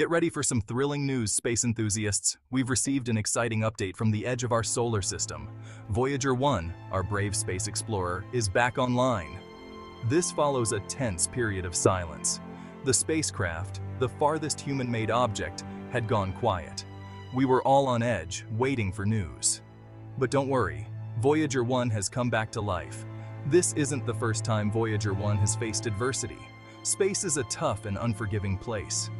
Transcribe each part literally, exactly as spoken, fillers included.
Get ready for some thrilling news, space enthusiasts. We've received an exciting update from the edge of our solar system. Voyager one, our brave space explorer, is back online. This follows a tense period of silence. The spacecraft, the farthest human-made object, had gone quiet. We were all on edge, waiting for news. But don't worry, Voyager one has come back to life. This isn't the first time Voyager one has faced adversity. Space is a tough and unforgiving place.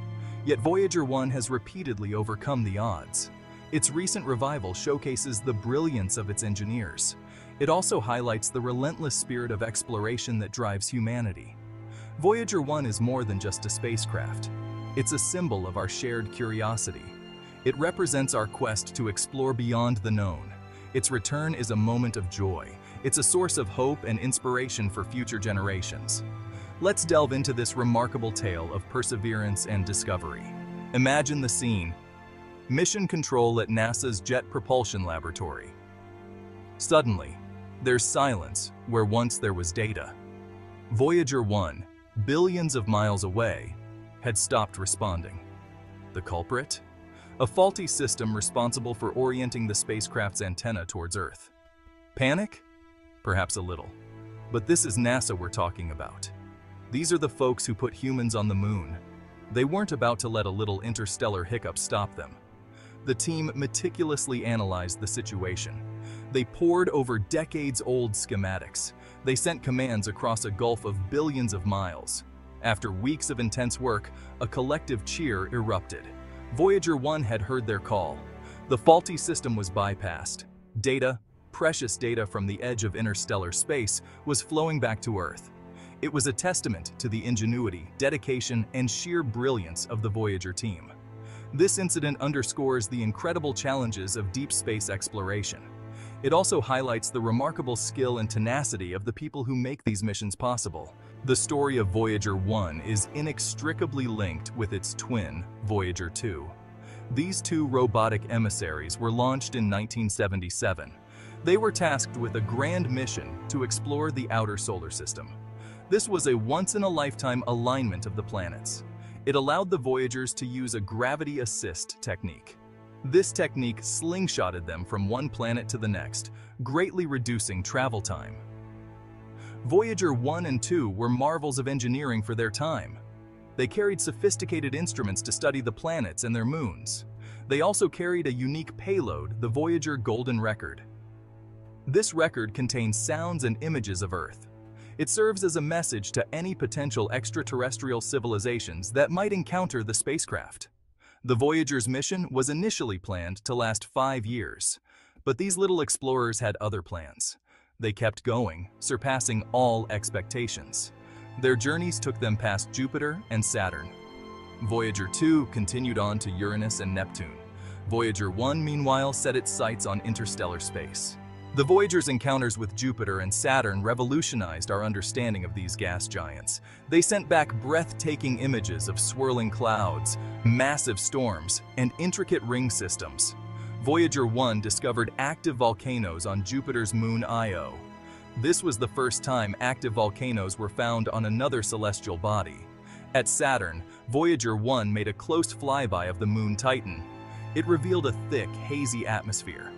Yet Voyager one has repeatedly overcome the odds. Its recent revival showcases the brilliance of its engineers. It also highlights the relentless spirit of exploration that drives humanity. Voyager one is more than just a spacecraft. It's a symbol of our shared curiosity. It represents our quest to explore beyond the known. Its return is a moment of joy. It's a source of hope and inspiration for future generations. Let's delve into this remarkable tale of perseverance and discovery. Imagine the scene. Mission control at NASA's Jet Propulsion Laboratory. Suddenly, there's silence where once there was data. Voyager one, billions of miles away, had stopped responding. The culprit? A faulty system responsible for orienting the spacecraft's antenna towards Earth. Panic? Perhaps a little. But this is NASA we're talking about. These are the folks who put humans on the moon. They weren't about to let a little interstellar hiccup stop them. The team meticulously analyzed the situation. They pored over decades-old schematics. They sent commands across a gulf of billions of miles. After weeks of intense work, a collective cheer erupted. Voyager one had heard their call. The faulty system was bypassed. Data, precious data from the edge of interstellar space, was flowing back to Earth. It was a testament to the ingenuity, dedication, and sheer brilliance of the Voyager team. This incident underscores the incredible challenges of deep space exploration. It also highlights the remarkable skill and tenacity of the people who make these missions possible. The story of Voyager one is inextricably linked with its twin, Voyager two. These two robotic emissaries were launched in nineteen seventy-seven. They were tasked with a grand mission to explore the outer solar system. This was a once-in-a-lifetime alignment of the planets. It allowed the Voyagers to use a gravity assist technique. This technique slingshotted them from one planet to the next, greatly reducing travel time. Voyager one and two were marvels of engineering for their time. They carried sophisticated instruments to study the planets and their moons. They also carried a unique payload, the Voyager Golden Record. This record contains sounds and images of Earth. It serves as a message to any potential extraterrestrial civilizations that might encounter the spacecraft. The Voyager's mission was initially planned to last five years, but these little explorers had other plans. They kept going, surpassing all expectations. Their journeys took them past Jupiter and Saturn. Voyager two continued on to Uranus and Neptune. Voyager one, meanwhile, set its sights on interstellar space. The Voyager's encounters with Jupiter and Saturn revolutionized our understanding of these gas giants. They sent back breathtaking images of swirling clouds, massive storms, and intricate ring systems. Voyager one discovered active volcanoes on Jupiter's moon Io. This was the first time active volcanoes were found on another celestial body. At Saturn, Voyager one made a close flyby of the moon Titan. It revealed a thick, hazy atmosphere.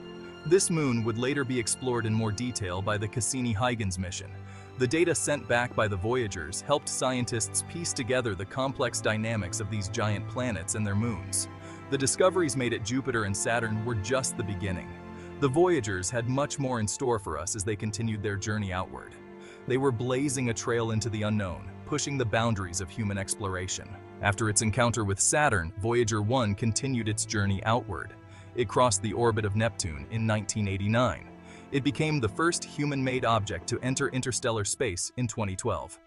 This moon would later be explored in more detail by the Cassini-Huygens mission. The data sent back by the Voyagers helped scientists piece together the complex dynamics of these giant planets and their moons. The discoveries made at Jupiter and Saturn were just the beginning. The Voyagers had much more in store for us as they continued their journey outward. They were blazing a trail into the unknown, pushing the boundaries of human exploration. After its encounter with Saturn, Voyager one continued its journey outward. It crossed the orbit of Neptune in nineteen eighty-nine. It became the first human-made object to enter interstellar space in twenty twelve.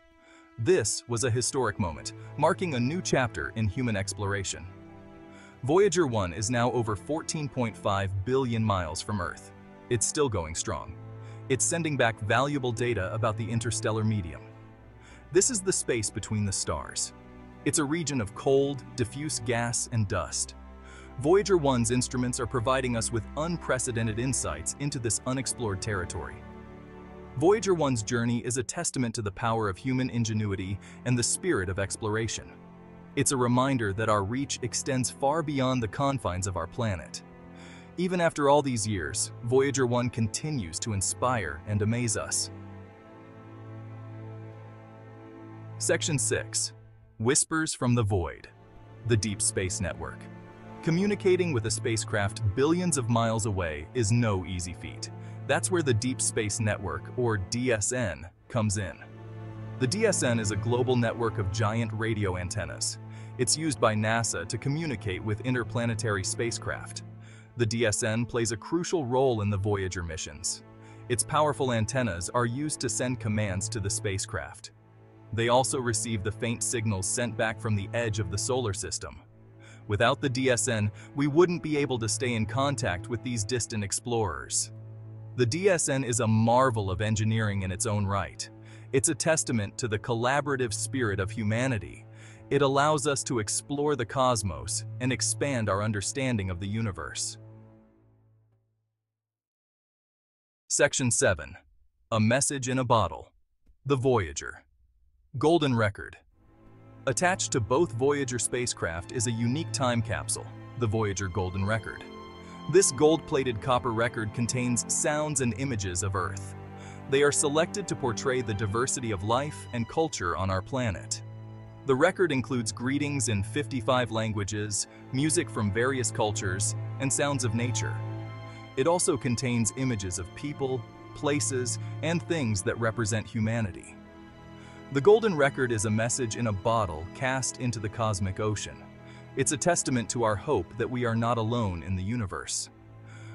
This was a historic moment, marking a new chapter in human exploration. Voyager one is now over fourteen point five billion miles from Earth. It's still going strong. It's sending back valuable data about the interstellar medium. This is the space between the stars. It's a region of cold, diffuse gas, and dust. Voyager one's instruments are providing us with unprecedented insights into this unexplored territory. Voyager one's journey is a testament to the power of human ingenuity and the spirit of exploration. It's a reminder that our reach extends far beyond the confines of our planet. Even after all these years, Voyager one continues to inspire and amaze us. Section six. Whispers from the Void. The Deep Space Network. Communicating with a spacecraft billions of miles away is no easy feat. That's where the Deep Space Network, or D S N, comes in. The D S N is a global network of giant radio antennas. It's used by NASA to communicate with interplanetary spacecraft. The D S N plays a crucial role in the Voyager missions. Its powerful antennas are used to send commands to the spacecraft. They also receive the faint signals sent back from the edge of the solar system. Without the D S N, we wouldn't be able to stay in contact with these distant explorers. The D S N is a marvel of engineering in its own right. It's a testament to the collaborative spirit of humanity. It allows us to explore the cosmos and expand our understanding of the universe. Section seven. A Message in a Bottle. The Voyager. Golden Record. Attached to both Voyager spacecraft is a unique time capsule, the Voyager Golden Record. This gold-plated copper record contains sounds and images of Earth. They are selected to portray the diversity of life and culture on our planet. The record includes greetings in fifty-five languages, music from various cultures, and sounds of nature. It also contains images of people, places, and things that represent humanity. The Golden Record is a message in a bottle cast into the cosmic ocean. It's a testament to our hope that we are not alone in the universe.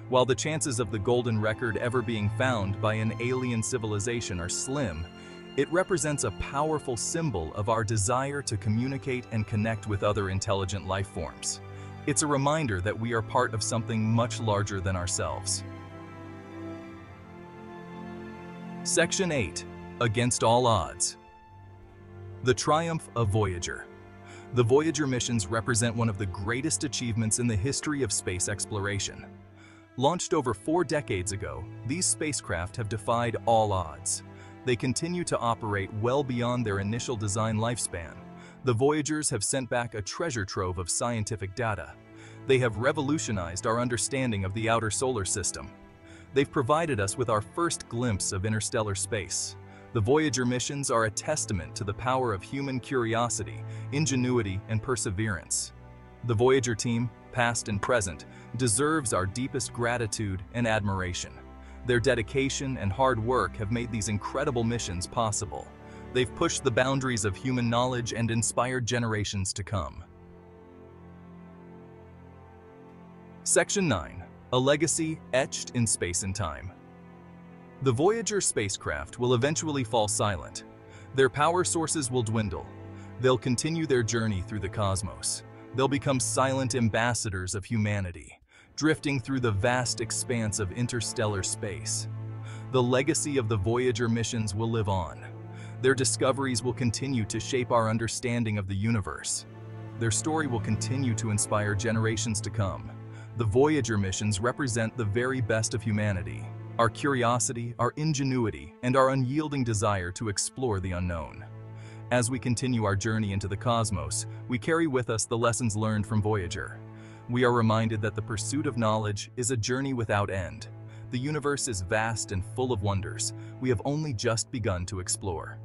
While the chances of the Golden Record ever being found by an alien civilization are slim, it represents a powerful symbol of our desire to communicate and connect with other intelligent life forms. It's a reminder that we are part of something much larger than ourselves. Section eight. Against All Odds. The Triumph of Voyager. The Voyager missions represent one of the greatest achievements in the history of space exploration. Launched over four decades ago, these spacecraft have defied all odds. They continue to operate well beyond their initial design lifespan. The Voyagers have sent back a treasure trove of scientific data. They have revolutionized our understanding of the outer solar system. They've provided us with our first glimpse of interstellar space. The Voyager missions are a testament to the power of human curiosity, ingenuity, and perseverance. The Voyager team, past and present, deserves our deepest gratitude and admiration. Their dedication and hard work have made these incredible missions possible. They've pushed the boundaries of human knowledge and inspired generations to come. Section nine. A Legacy Etched in Space and Time. The Voyager spacecraft will eventually fall silent. Their power sources will dwindle. They'll continue their journey through the cosmos. They'll become silent ambassadors of humanity, drifting through the vast expanse of interstellar space. The legacy of the Voyager missions will live on. Their discoveries will continue to shape our understanding of the universe. Their story will continue to inspire generations to come. The Voyager missions represent the very best of humanity. Our curiosity, our ingenuity, and our unyielding desire to explore the unknown. As we continue our journey into the cosmos, we carry with us the lessons learned from Voyager. We are reminded that the pursuit of knowledge is a journey without end. The universe is vast and full of wonders we have only just begun to explore.